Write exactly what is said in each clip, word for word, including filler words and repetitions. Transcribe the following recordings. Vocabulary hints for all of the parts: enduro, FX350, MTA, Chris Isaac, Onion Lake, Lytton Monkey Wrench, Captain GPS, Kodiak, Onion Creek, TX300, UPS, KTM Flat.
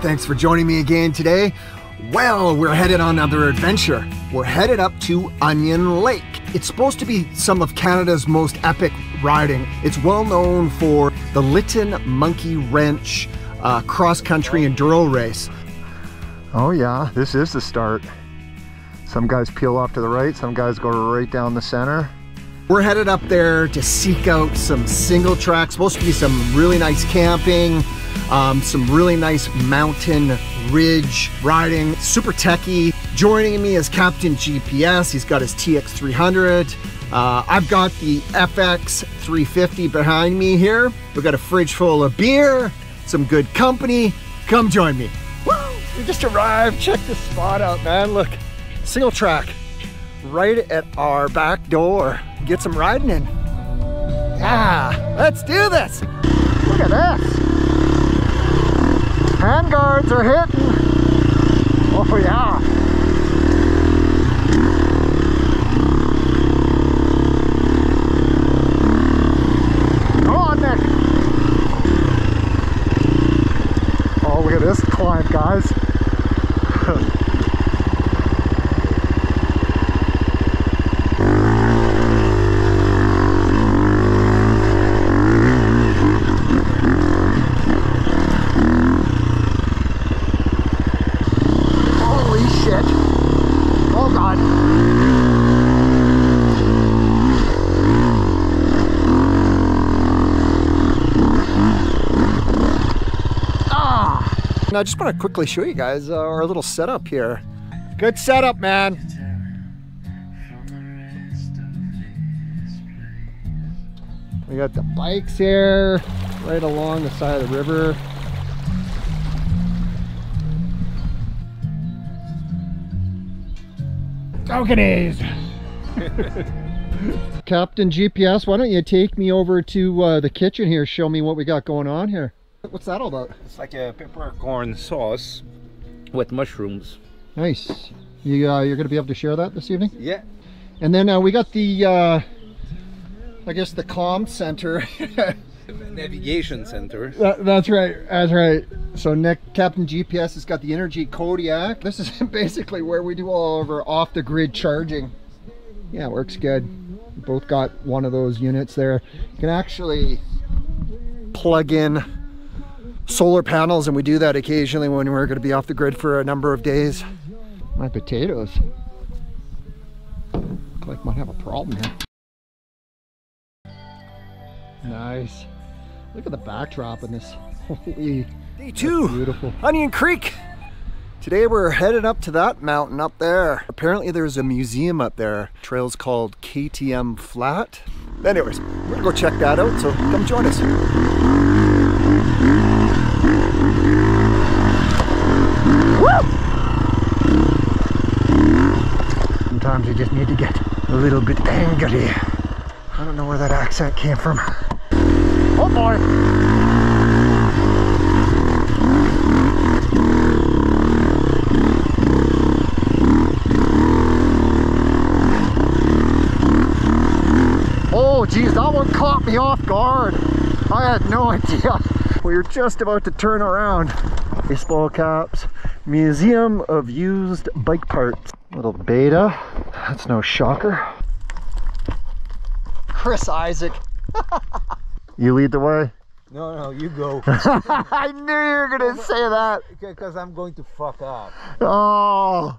Thanks for joining me again today. Well, we're headed on another adventure. We're headed up to Onion Lake. It's supposed to be some of Canada's most epic riding. It's well known for the Lytton Monkey Wrench uh, cross-country enduro race. Oh yeah, this is the start. Some guys peel off to the right, some guys go right down the center. We're headed up there to seek out some single tracks. Supposed to be some really nice camping, um, some really nice mountain ridge riding, super techie. Joining me is Captain G P S. He's got his T X three hundred. Uh, I've got the F X three fifty behind me here. We've got a fridge full of beer, some good company. Come join me. Woo! We just arrived. Check this spot out, man. Look, single track right at our back door. Get some riding in. Yeah, let's do this. Look at this. Handguards are hitting. Oh yeah. Come on, Nick. Oh, look at this climb, guys. Now, I just want to quickly show you guys uh, our little setup here. Good setup, man. We got the bikes here, right along the side of the river. Tokenized. Captain G P S, why don't you take me over to uh, the kitchen here, show me what we got going on here. What's that all about? It's like a peppercorn sauce with mushrooms. Nice. You, uh, you're going to be able to share that this evening? Yeah. And then uh, we got the, uh, I guess the comm center. Navigation center. That, that's right. That's right. So Nick, Captain G P S has got the Energy Kodiak. This is basically where we do all of our off-the-grid charging. Yeah, it works good. We both got one of those units there. You can actually plug in solar panels, and we do that occasionally when we're going to be off the grid for a number of days. My potatoes look like might have a problem here. Nice. Look at the backdrop in this. Holy, day two, beautiful. Onion Creek. Today we're headed up to that mountain up there. Apparently there's a museum up there. The trail's called K T M Flat. Anyways, we're gonna go check that out. So come join us. Sometimes you just need to get a little bit angry. I don't know where that accent came from. Oh boy! Oh geez, that one caught me off guard. I had no idea. We were just about to turn around. Baseball caps. Museum of Used Bike Parts. Little beta. That's no shocker. Chris Isaac. You lead the way? No, no, you go. I knew you were going to say that. Because I'm going to fuck up. Oh.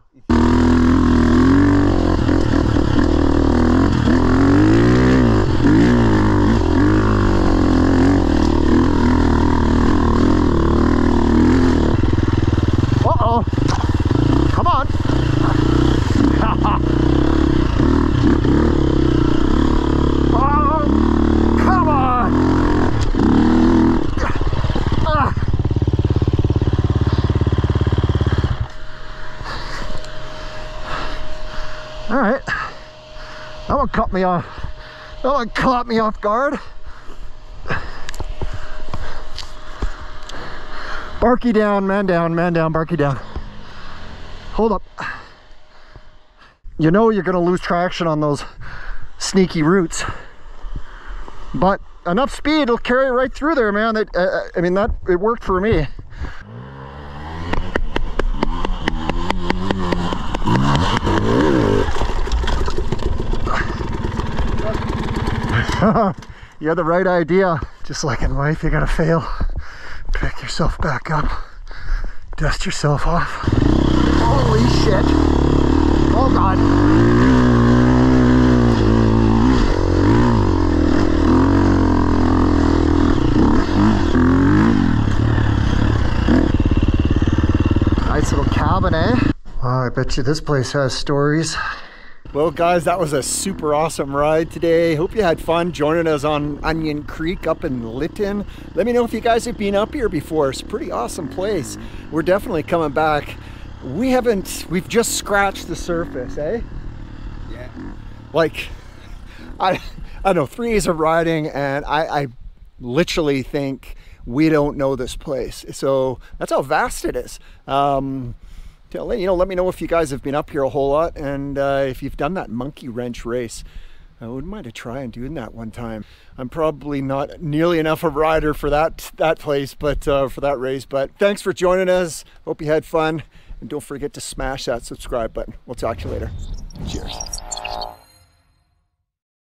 Caught me off. That one caught me off guard. Barky down, man down, man down, barky down. Hold up. You know you're gonna lose traction on those sneaky roots, but enough speed will carry right through there, man. That uh, I mean, that it worked for me. You had the right idea. Just like in life, you gotta fail. Pick yourself back up. Dust yourself off. Holy shit. Oh God. Eh? Wow, I bet you this place has stories. Well guys, that was a super awesome ride today. Hope you had fun joining us on Onion Creek up in Lytton. Let me know if you guys have been up here before. It's a pretty awesome place. We're definitely coming back. We haven't, we've just scratched the surface, eh? Yeah. Like, I, I don't know, three days of riding and I, I literally think we don't know this place. So that's how vast it is. Um, You know, let me know if you guys have been up here a whole lot, and uh, if you've done that monkey wrench race. I wouldn't mind to try and doing that one time. I'm probably not nearly enough a rider for that that place, but uh, for that race. But thanks for joining us. Hope you had fun, and don't forget to smash that subscribe button. We'll talk to you later. Cheers.